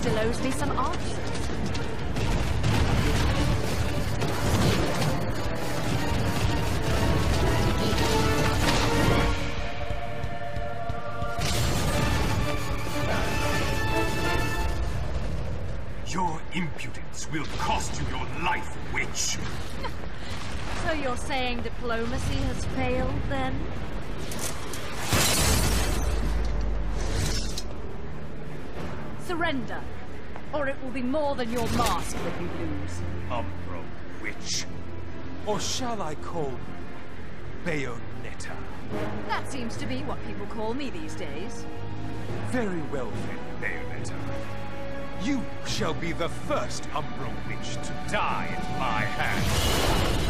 still owes me some answers. Your impudence will cost you your life, witch. So you're saying diplomacy has failed, then? Surrender, or it will be more than your mask that you lose. Umbral Witch. Or shall I call Bayonetta? That seems to be what people call me these days. Very well then, Bayonetta. You shall be the first Umbral Witch to die at my hand.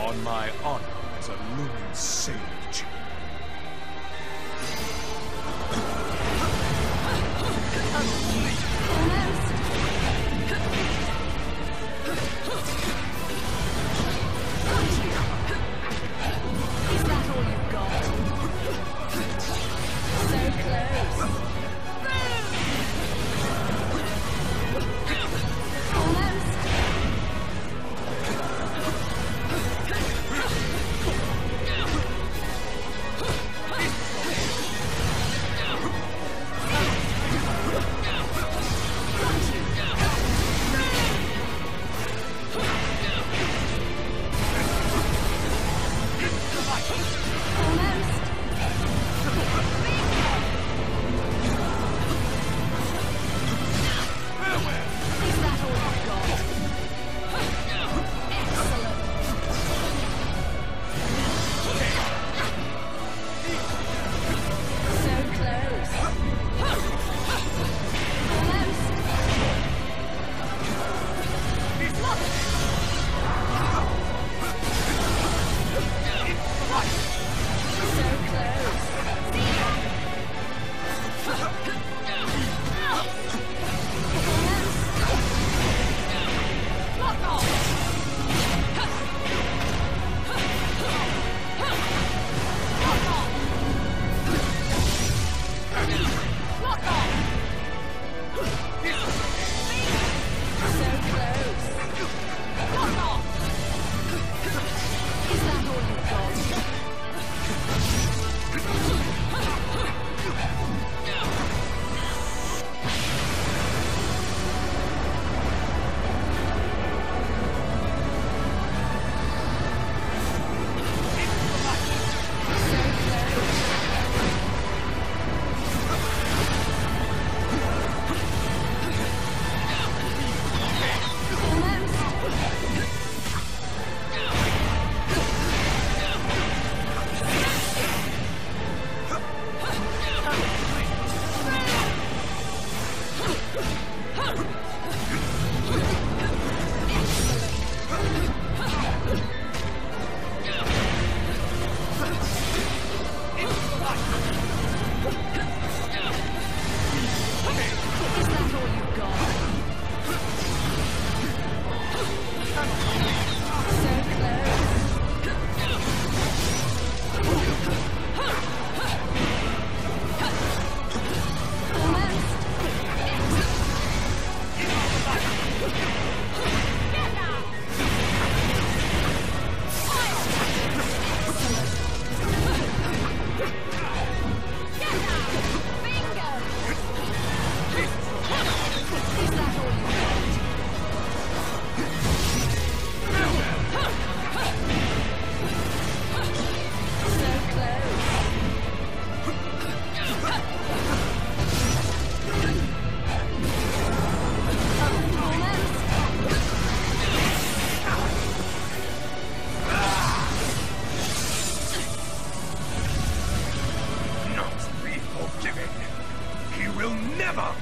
On my honor as a lunar sage.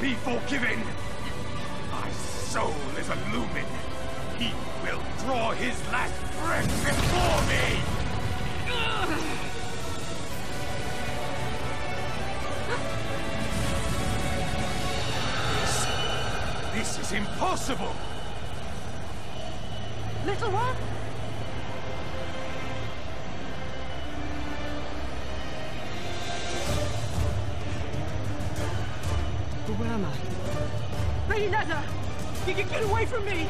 Be forgiven! My soul is a lumen. He will draw his last breath before me! This is impossible! Little one? Where am I? Rainetta! You can get away from me!